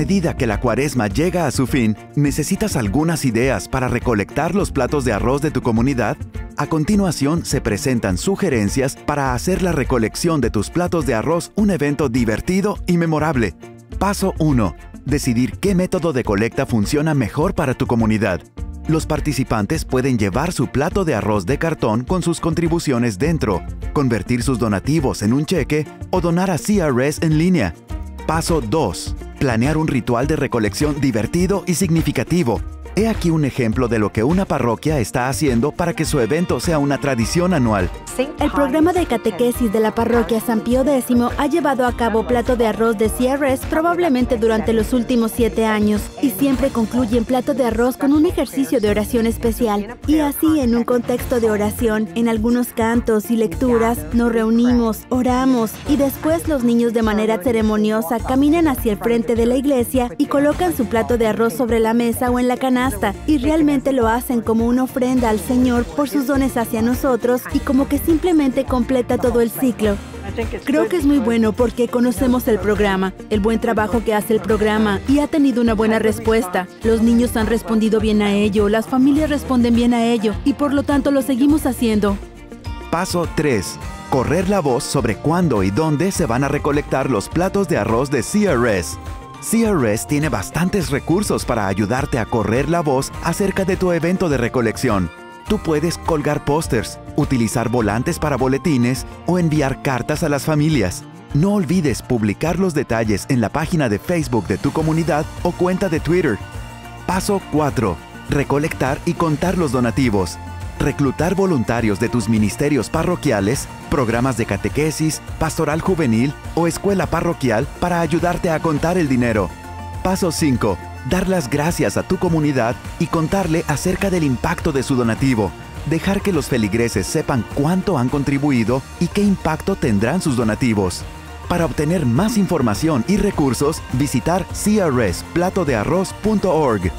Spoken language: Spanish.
medida que la cuaresma llega a su fin, ¿necesitas algunas ideas para recolectar los platos de arroz de tu comunidad? A continuación se presentan sugerencias para hacer la recolección de tus platos de arroz un evento divertido y memorable. Paso 1. Decidir qué método de colecta funciona mejor para tu comunidad. Los participantes pueden llevar su plato de arroz de cartón con sus contribuciones dentro, convertir sus donativos en un cheque o donar a CRS en línea. Paso 2. Planear un ritual de recolección divertido y significativo. He aquí un ejemplo de lo que una parroquia está haciendo para que su evento sea una tradición anual. El programa de catequesis de la parroquia San Pío X ha llevado a cabo plato de arroz de CRS probablemente durante los últimos 7 años y siempre concluyen plato de arroz con un ejercicio de oración especial. Y así, en un contexto de oración, en algunos cantos y lecturas, nos reunimos, oramos y después los niños de manera ceremoniosa caminan hacia el frente de la iglesia y colocan su plato de arroz sobre la mesa o en la canasta. Y realmente lo hacen como una ofrenda al Señor por sus dones hacia nosotros y como que simplemente completa todo el ciclo. Creo que es muy bueno porque conocemos el programa, el buen trabajo que hace el programa y ha tenido una buena respuesta. Los niños han respondido bien a ello, las familias responden bien a ello y por lo tanto lo seguimos haciendo. Paso 3. Correr la voz sobre cuándo y dónde se van a recolectar los platos de arroz de CRS. CRS tiene bastantes recursos para ayudarte a correr la voz acerca de tu evento de recolección. Tú puedes colgar pósters, utilizar volantes para boletines o enviar cartas a las familias. No olvides publicar los detalles en la página de Facebook de tu comunidad o cuenta de Twitter. Paso 4. Recolectar y contar los donativos. Reclutar voluntarios de tus ministerios parroquiales, programas de catequesis, pastoral juvenil o escuela parroquial para ayudarte a contar el dinero. Paso 5. Dar las gracias a tu comunidad y contarle acerca del impacto de su donativo. Dejar que los feligreses sepan cuánto han contribuido y qué impacto tendrán sus donativos. Para obtener más información y recursos, visitar crsplatoddearroz.org.